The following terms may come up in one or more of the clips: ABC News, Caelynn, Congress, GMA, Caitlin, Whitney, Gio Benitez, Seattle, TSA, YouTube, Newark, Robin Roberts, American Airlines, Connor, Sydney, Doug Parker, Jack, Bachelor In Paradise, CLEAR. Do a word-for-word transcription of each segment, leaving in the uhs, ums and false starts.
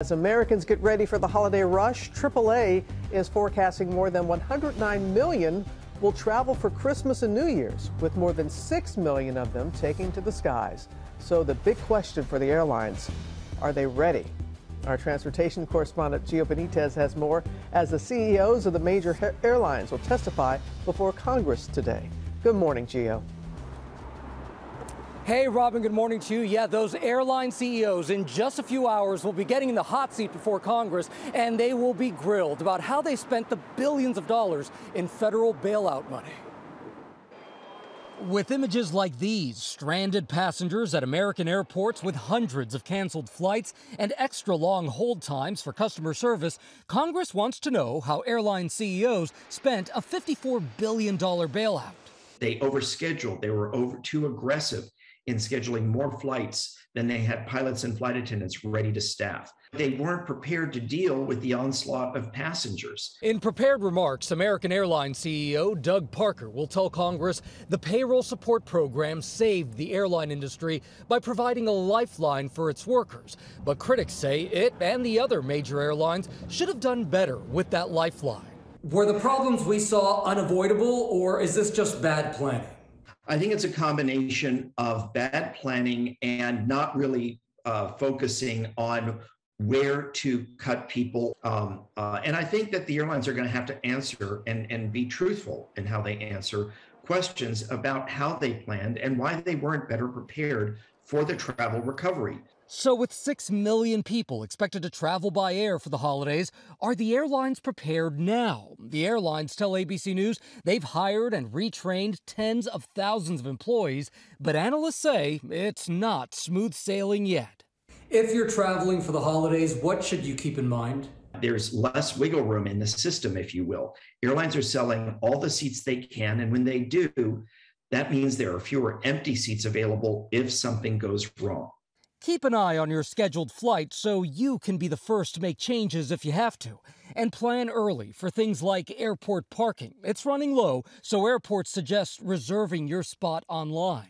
As Americans get ready for the holiday rush, triple A is forecasting more than one hundred nine million will travel for Christmas and New Year's, with more than six million of them taking to the skies. So the big question for the airlines, are they ready? Our transportation correspondent Gio Benitez has more as the C E Os of the major airlines will testify before Congress today. Good morning, Gio. Hey, Robin, good morning to you. Yeah, those airline C E Os in just a few hours will be getting in the hot seat before Congress, and they will be grilled about how they spent the billions of dollars in federal bailout money. With images like these, stranded passengers at American airports with hundreds of canceled flights and extra long hold times for customer service, Congress wants to know how airline C E Os spent a fifty-four billion dollar bailout. They overscheduled. They were over too aggressive in scheduling more flights than they had pilots and flight attendants ready to staff. They weren't prepared to deal with the onslaught of passengers. In prepared remarks, American Airlines C E O Doug Parker will tell Congress the payroll support program saved the airline industry by providing a lifeline for its workers. But critics say it and the other major airlines should have done better with that lifeline. Were the problems we saw unavoidable, or is this just bad planning? I think it's a combination of bad planning and not really uh, focusing on where to cut people. Um, uh, and I think that the airlines are going to have to answer and, and be truthful in how they answer questions about how they planned and why they weren't better prepared for the travel recovery. So with six million people expected to travel by air for the holidays, are the airlines prepared now? The airlines tell A B C News they've hired and retrained tens of thousands of employees, but analysts say it's not smooth sailing yet. If you're traveling for the holidays, what should you keep in mind? There's less wiggle room in the system, if you will. Airlines are selling all the seats they can, and when they do, that means there are fewer empty seats available if something goes wrong. Keep an eye on your scheduled flight so you can be the first to make changes if you have to. And plan early for things like airport parking. It's running low, so airports suggest reserving your spot online.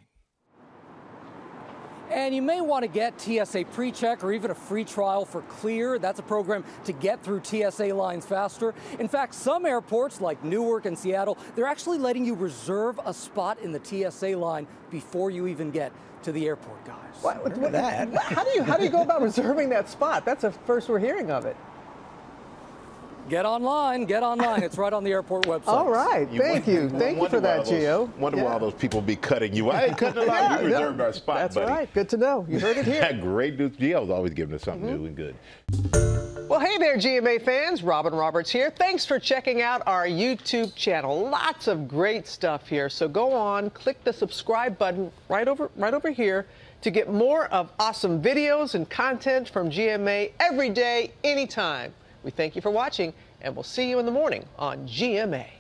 And you may want to get T S A PreCheck or even a free trial for CLEAR. That's a program to get through T S A lines faster. In fact, some airports like Newark and Seattle, they're actually letting you reserve a spot in the T S A line before you even get to the airport, guys. What, what, what, that. How do you, how do you go about reserving that spot? That's the first we're hearing of it. Get online, get online. It's right on the airport website. All right, you thank wonder, you. Thank you for that, those, Gio. Wonder yeah. why all those people be cutting you. I ain't cutting a lot. Yeah, we reserved no, our spot, that's buddy. That's right. Good to know. You heard it here. Great news. Gio's always giving us something mm-hmm. new and good. Well, hey there, G M A fans. Robin Roberts here. Thanks for checking out our YouTube channel. Lots of great stuff here. So go on, click the subscribe button right over, right over here to get more of awesome videos and content from G M A every day, anytime. We thank you for watching, and we'll see you in the morning on G M A.